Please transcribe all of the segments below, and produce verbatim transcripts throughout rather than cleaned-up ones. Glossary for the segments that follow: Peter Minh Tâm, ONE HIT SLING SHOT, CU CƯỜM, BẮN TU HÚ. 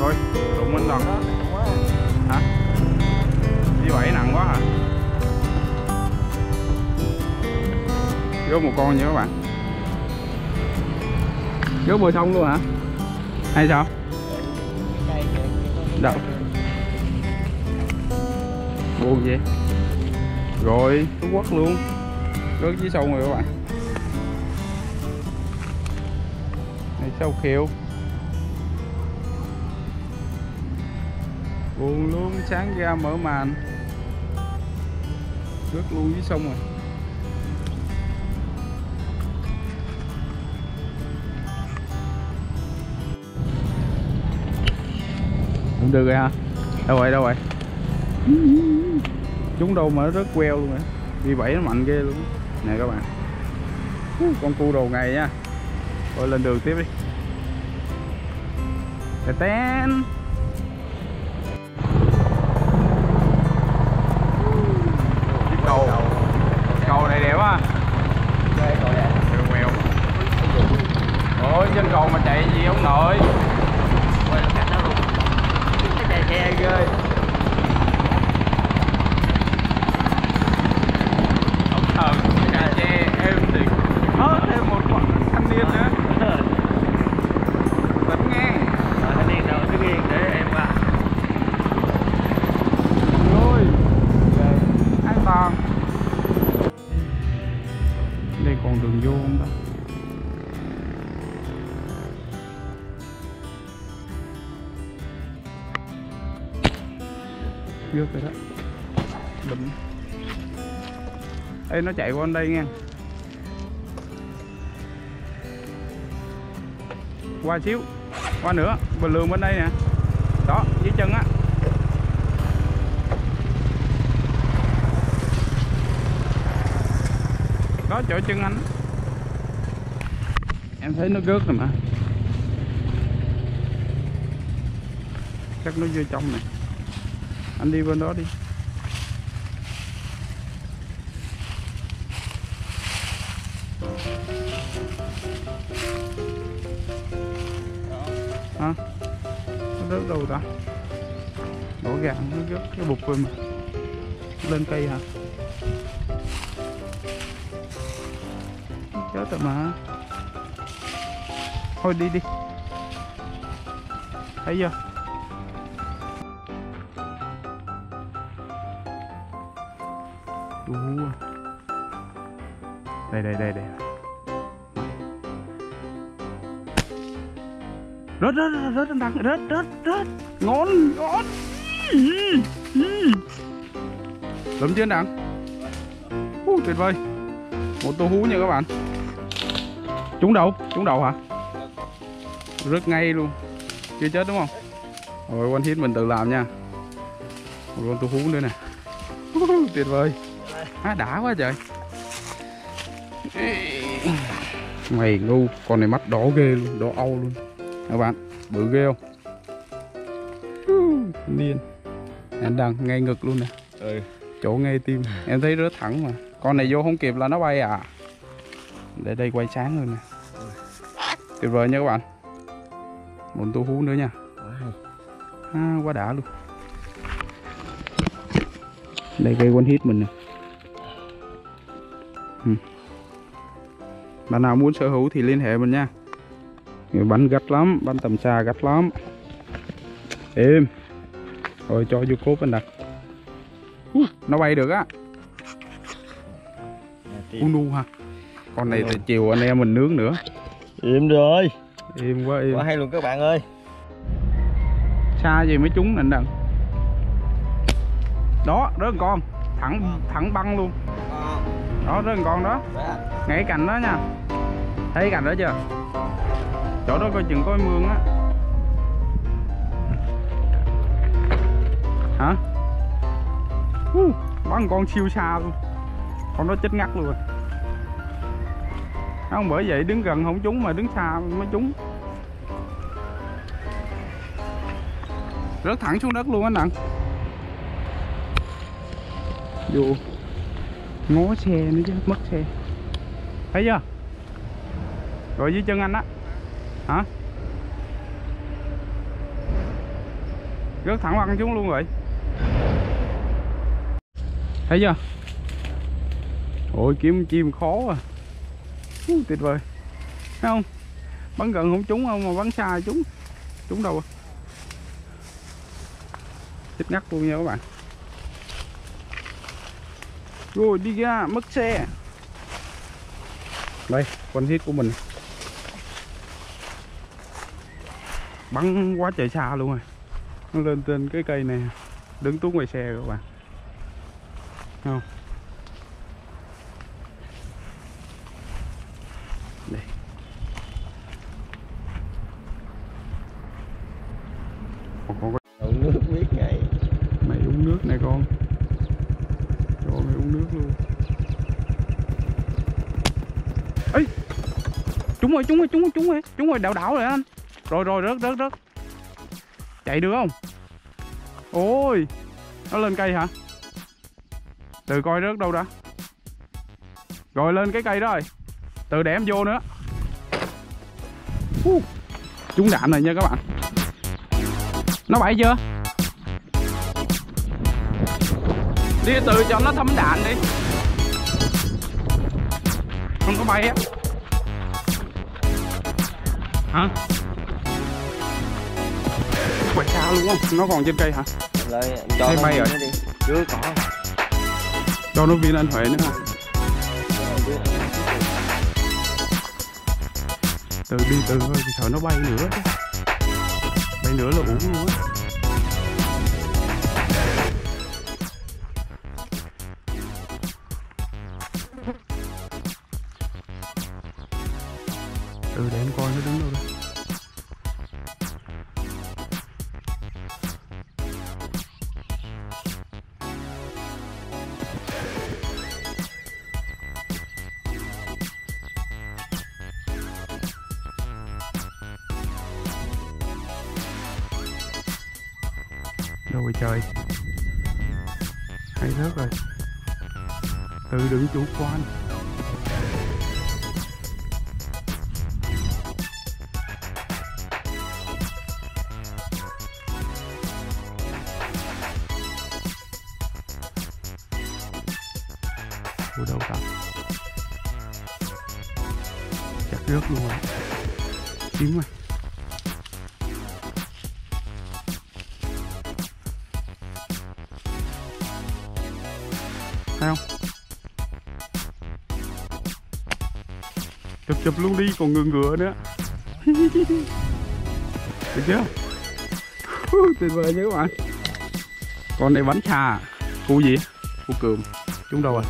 Rồi, đụng anh Toàn. Hả? Như vậy nặng quá hả? Gớt một con nha các bạn. Gớt mười xong luôn hả? Hay sao? Đâu? Buồn vậy? Rồi, Phú Quốc luôn. Gớt dưới sông rồi các bạn. Này sâu khiêu. Buồn luôn, sáng ra mở màn. Gớt luôn dưới sông rồi. Cũng được rồi ha. Đâu vậy, đâu vậy? Chúng đâu mà nó rớt queo luôn rồi. Vì vậy nó mạnh ghê luôn. Nè các bạn. Con cu đầu ngày nha. Rồi lên đường tiếp đi. Tè tén. Chiếc cầu. Cầu này đẹp quá. Queo. Ôi trên cầu mà chạy gì ông nội. Xe ghê. Ông thờ cà chê em thì hết thêm một con thanh niên nữa. Tỉnh nghe. Ờ, thanh niên đâu, cứ yên để em qua. Rồi. An toàn. Đây còn đường vô không ta? Rồi đó. Đùm. Ê nó chạy qua bên đây nha. Qua xíu. Qua nữa, bình lường bên đây nè. Đó, dưới chân á. Đó chỗ chân anh. Em thấy nó gớt rồi mà. Chắc nó vô trong này. Anh đi bên đó đi. Hả? Nó rớt đâu ta? Đổ gà nó rớt cái bụt rồi mà. Lên cây hả? Chết rồi mà. Thôi đi đi. Thấy chưa? Uh. Đây đây đây đây. Rớt rớt rớt rớt rớt rớt rớt. Ngon ngon. Lắm chưa anh Đặng? Uh, tuyệt vời. Một tô hú nha các bạn. Trúng đầu, trúng đầu hả? Rớt ngay luôn. Chưa chết đúng không? Rồi one hit mình tự làm nha. Một con tô hú nữa nè. Uh, tuyệt vời. Á, đã quá trời. Mày ngu. Con này mắt đỏ ghê luôn. Đỏ âu luôn. Các bạn. Bự ghê không? Điên. Anh Đăng ngay ngực luôn nè. Ừ. Chỗ ngay tim. Em thấy rớt thẳng mà. Con này vô không kịp là nó bay à. Để đây quay sáng luôn nè. Ừ. Tuyệt vời nha các bạn. Một tô hú nữa nha. À, quá đã luôn. Đây cây one hit mình nè. Bạn nào muốn sở hữu thì liên hệ mình nha. Bắn gắt lắm, bắn tầm xa gắt lắm. Êm. Rồi cho vô cốp anh đặt. Nó bay được á. Unu ha. Con này thì chiều anh em mình nướng nữa. Im rồi. Im quá im. Quá hay luôn các bạn ơi. Xa gì mới trúng anh Đặng. Đó, rớt con. Thẳng thẳng băng luôn. Đó, rớt con đó. Ngay cạnh đó nha. Thấy cạnh đó chưa? Chỗ đó coi chừng có mương á. Hả? Uh, bắn con siêu xa luôn. Con đó chết ngắt luôn. Không bởi vậy đứng gần không trúng mà đứng xa mới trúng. Rớt thẳng xuống đất luôn anh Đặng. Vô. Ngó xe nữa chứ, mất xe. Thấy chưa? Rồi dưới chân anh á. Hả? rớt thẳng lăn xuống luôn rồi, thấy chưa? Ôi kiếm chim khó à. Úi, tuyệt vời, thấy không? Bắn gần không trúng không, mà bắn xa trúng. Trúng đâu à? Chết ngắt luôn nha các bạn. Rồi đi ra mất xe. Đây con hit của mình bắn quá trời xa luôn rồi, nó lên trên cái cây này đứng tuốt ngoài xe rồi các bạn, thấy không? Đây. Còn con có nước biết ngay. Mày uống nước này con. Trời mày uống nước luôn. Ấy. Trúng rồi, trúng rồi, trúng rồi, trúng rồi. Trúng rồi, đảo đảo rồi anh. Rồi rồi rớt rớt rớt. Chạy được không? Ôi. Nó lên cây hả? Từ coi rớt đâu đã. Rồi lên cái cây đó rồi. Từ để em vô nữa. uh, Trúng đạn rồi nha các bạn. Nó bậy chưa? Đi từ cho nó thấm đạn đi. Không có bay á. Hả? Quay xa luôn không? Nó còn trên cây hả? Lời, cho nó bay rồi đi. Chưa có. Cho nó viên anh Huệ nữa hả? Từ đi từ thôi, sợ nó bay nữa. Bay nữa là uổng luôn á. Ừ để em coi nó đứng đâu đây. Rồi trời, hay rớt rồi. Từ đừng chủ quan. Của đâu ta? Chặt rớt luôn rồi. Kiếm rồi. Thấy không? Chụp chụp luôn đi, còn ngừa ngừa nữa. Được chưa? Tuyệt vời nha các bạn. Con này bánh xà. Cô gì? Cô Cường. Chúng đâu rồi?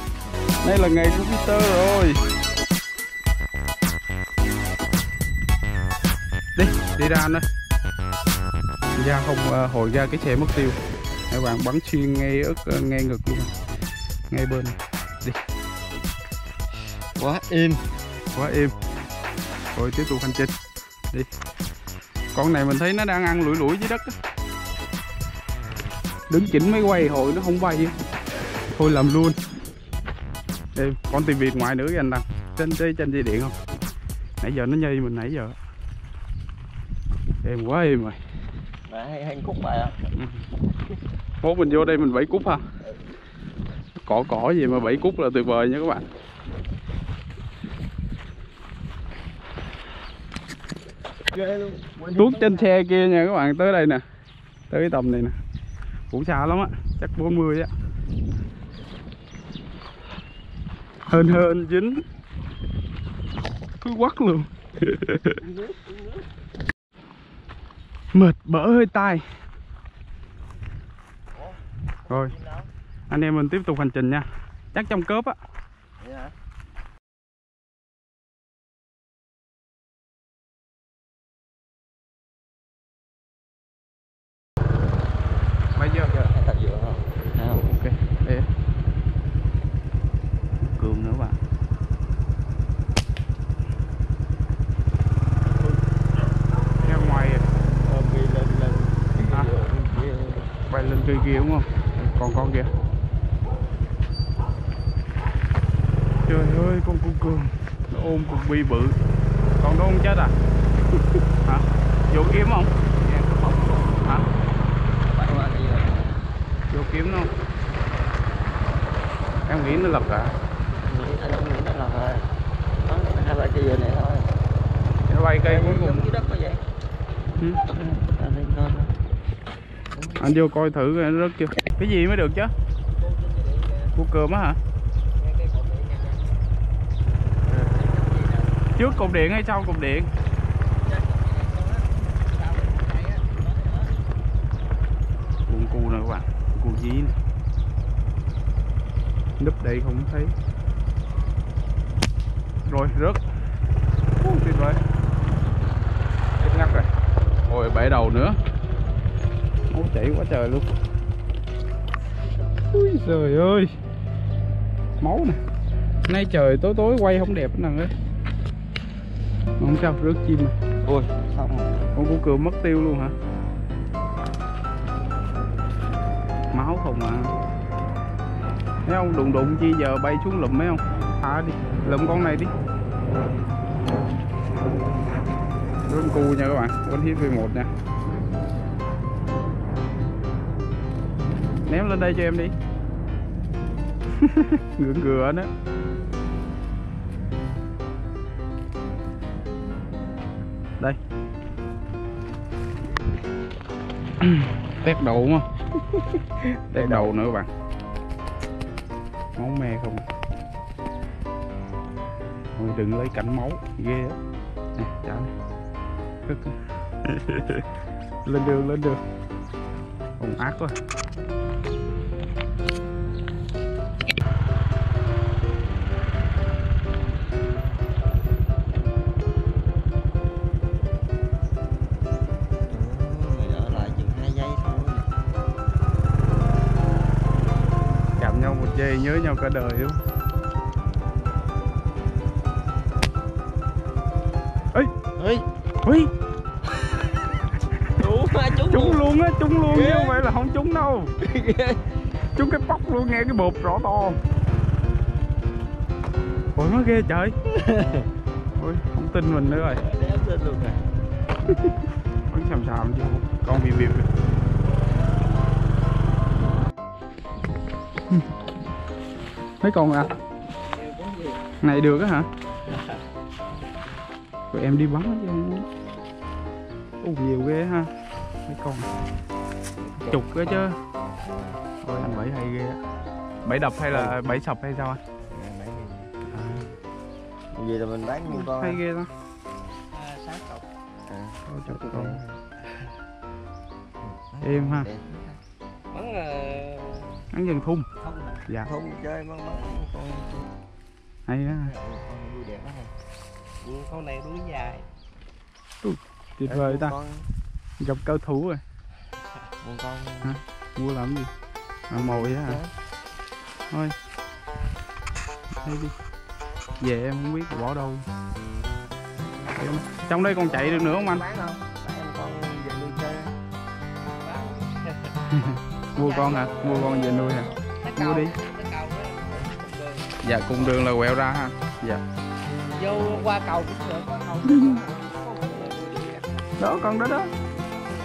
Đây là ngày của Peter rồi. Đi, đi ra anh ơi. Ra không hồi ra cái xe mất tiêu. Các bạn bắn xuyên ngay ức ngay ngực luôn. Ngay bên. Đi. Quá im, quá im. Rồi tiếp tục hành trình. Đi. Con này mình thấy nó đang ăn lủi lủi dưới đất á. Đứng chỉnh máy quay hồi nó không bay. Thôi làm luôn. Ê, con tìm việc ngoài nữa kìa anh Đăng. Trên trên trên dây điện không? Nãy giờ nó nhây mình nãy giờ. Em quá êm rồi. Mà hay hay cúp bài à. Bố mình vô đây mình bẫy cúp ha. Cỏ cỏ gì mà bẫy cúp là tuyệt vời nha các bạn. Tuốt trên xe kia nha các bạn, tới đây nè. Tới cái tầm này nè. Cũng xa lắm á, chắc bốn mươi á. Hên hên dính cứ quắt luôn. Mệt bở hơi tai. Rồi anh em mình tiếp tục hành trình nha. Chắc trong cớp á. Bây giờ kìa. Cây kia đúng không? Còn con kìa. Trời ơi con cu Cường nó ôm cục bi bự. Con đó không chết à? Hả? Vô kiếm không? Hả? Nguyễn nó lập cả. Nguyễn nó lập rồi. Nó hai ba cây dừa này thôi. Nó bay cây cuối cùng. Cái đất nó vậy. Ừ. Anh vô coi thử cái nó rớt chưa. Cái gì mới được chứ? Cua cơm á hả? Trước cột điện hay sau cột điện? Cuộn cu nè các bạn, cu dí nè. Núp đây không thấy. Rồi rớt. Uh, tuyệt vời. Chết ngắt rồi. Ôi bể đầu nữa. Máu chảy quá trời luôn. Úi trời ơi. Máu nè. Nay trời tối tối quay không đẹp nữa nè. Không sao, rớt chim này. Ôi, xong rồi. Con cua cừu mất tiêu luôn hả? Máu không à. Thấy không, đụng đụng chi giờ bay xuống lụm mấy không? Thả đi, lụm con này đi. Rớt cu nha các bạn, quên hit vê một nè. Ném lên đây cho em đi. Ngượng ngừa đó. Đây tét đầu đúng không? Tét đầu nữa các bạn. Máu me không. Thôi đừng lấy cảnh máu ghê á. Nè chán. Lên đường, lên đường. Hùng ác quá. Dây nhớ nhau cả đời luôn. Ê! Ê! Ê! Đúng mà, trúng, trúng luôn. Luôn á, trúng luôn chứ không phải là không trúng đâu. Trúng cái bóc luôn, nghe cái bột rõ to. Ôi nó ghê trời. Ôi không tin mình nữa rồi. Để em tin luôn nè. Bắn xàm xàm chứ con bị biệp. Mấy con à? Này được á hả? Tụi em đi bắn chứ không. Ủa nhiều ghê ha. Mấy con chục á chứ. Ôi anh bẫy hay ghê á. Bẫy đập hay là bẫy sập hay sao anh? À. Vậy là mình bán nhiều con. Hay ghê đó. Sáu cọc. Sáu chục con. Em ha. Bắn bắn dần thun. Dạ. Không chơi bắn bắn con. Hay á. Vui đẹp quá. Con này đuôi dài. Tuyệt vời ta. Con... Gặp cao thủ rồi. Buồn con. Hả? Mua làm gì? À, mồi á hả? Đó. Thôi. Đi đi. Về em không biết bỏ đâu. Trong đây còn chạy được nữa không anh? Bán không? Tại em con về nuôi chơi. Mua con hả? Mua con về nuôi hả? Mua đi. Dạ cùng đường là quẹo ra ha. Dạ. Vô qua cầu cũng được, qua cầu cũng được. Đó con đó đó.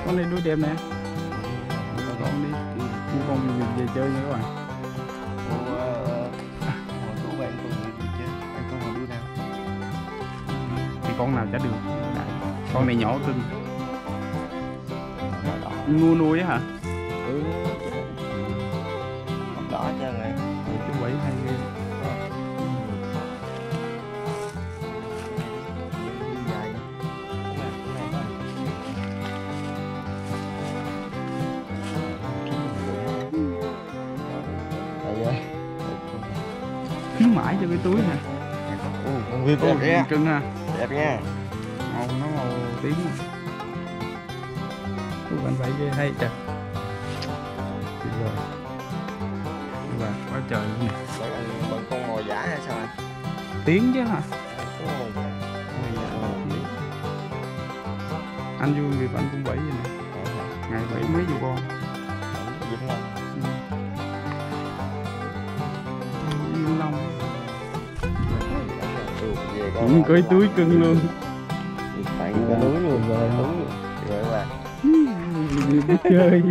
Con này đuôi đẹp nè. Mua con đi. Mua con mình về chơi nha các bạn. Ủa em cùng đi chơi. Anh con nào đuôi nào? Thì con nào chả được. Con này nhỏ cưng. Mua nuôi á hả? Ừ. Đỏ chứ này. Chú quẩy hay ghê. Kiếm mãi cho cái túi hả? Ồ, con đẹp cưng ha. Đẹp nha. Màu nó màu tím. Chú bạn vậy ghê hay trời. Tuyệt vời. Quá trời luôn nè. Bọn con mồi giả hay sao anh? Tiếng chứ hả? Anh vui vì bạn cũng bẫy vậy nè. Ngày bẫy mấy vụ con. Yên lòng. Cũng cưới túi cưng luôn. Tại người ta núi luôn rồi. Rồi các bạn chơi.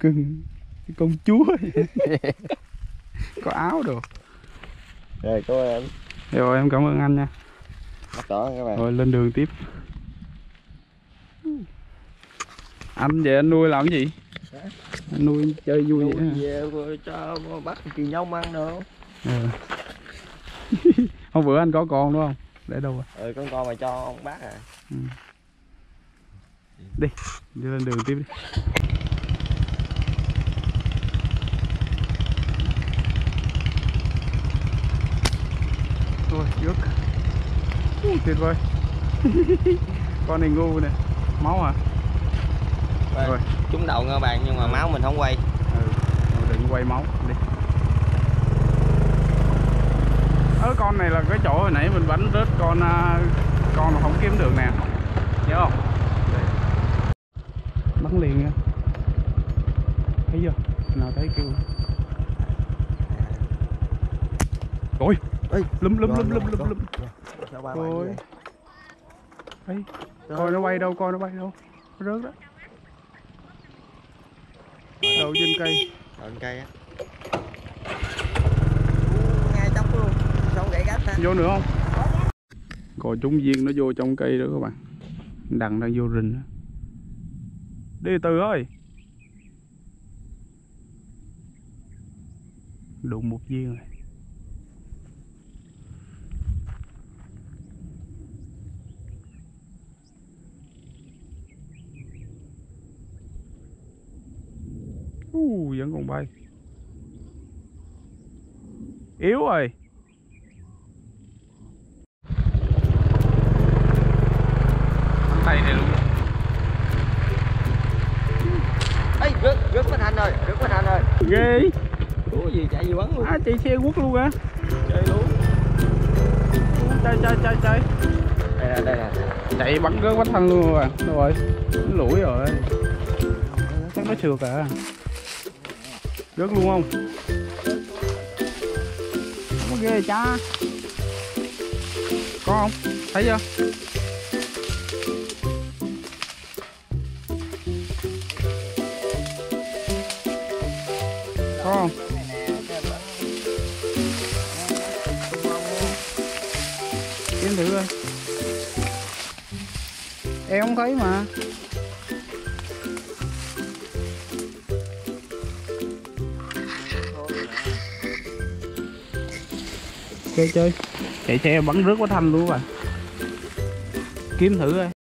Cưng. Con chúa vậy. có áo được. Rồi cô em. Rồi em cảm ơn anh nha. Đó, các bạn. Rồi lên đường tiếp. Anh về anh nuôi làm cái gì? Anh nuôi chơi vui nuôi vậy về vậy cho bắt kỳ nhông ăn được. Ừ. Hôm bữa anh có con đúng không? Để đâu rồi? Ừ, con con mà cho ông bác à. Ừ. Đi, đi lên đường tiếp đi. Thôi, trước. Uh, tuyệt vời. Con này ngu nè. Máu à? Rồi. Trúng đầu các bạn nhưng mà máu mình không quay. Ừ, đừng quay máu đi. Ở con này là cái chỗ hồi nãy mình bắn rớt con con mà không kiếm được nè. Nhớ không? Bắn liền nha. Thấy chưa? Nào thấy kêu. Rồi, ê, lúm lúm lúm lúm lúm lúm. Rồi. Ấy, coi nó bay đâu, coi nó bay đâu. Nó rớt đó. Đầu trên cây, đầu trên cây á. Ngay trong luôn, xong gãy gắt ha. Vô nữa không? Còn chúng viên nó vô trong cây nữa các bạn. Đằng đang vô rình đó. Đi từ ơi. Đụng một viên rồi. Uh, vẫn còn bay. Yếu rồi. Bắn tay này luôn. Ê, rớt, rớt bên anh ơi, rớt bên anh ơi. Ghê. Ủa gì chạy gì bắn luôn. À, chạy xe quất luôn á. Chạy luôn. Chạy, chạy, chạy, chạy. Đây nè, đây nè. Chạy bắn rớt bánh thanh luôn à. Đâu rồi? Nó lủi rồi. Chắc nó sượt à. Rớt luôn không? Không có ghê cha. Có không? Thấy chưa? Có không? Kiếm thử coi. Em không thấy mà. Chơi chơi chạy xe bắn rớt quá thanh luôn các bạn, kiếm thử coi.